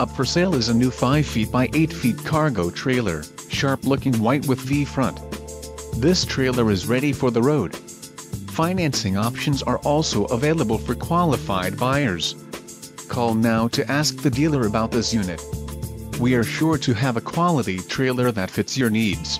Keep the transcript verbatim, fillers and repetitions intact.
Up for sale is a new five feet by eight feet cargo trailer, sharp-looking white with V front. This trailer is ready for the road. Financing options are also available for qualified buyers. Call now to ask the dealer about this unit. We are sure to have a quality trailer that fits your needs.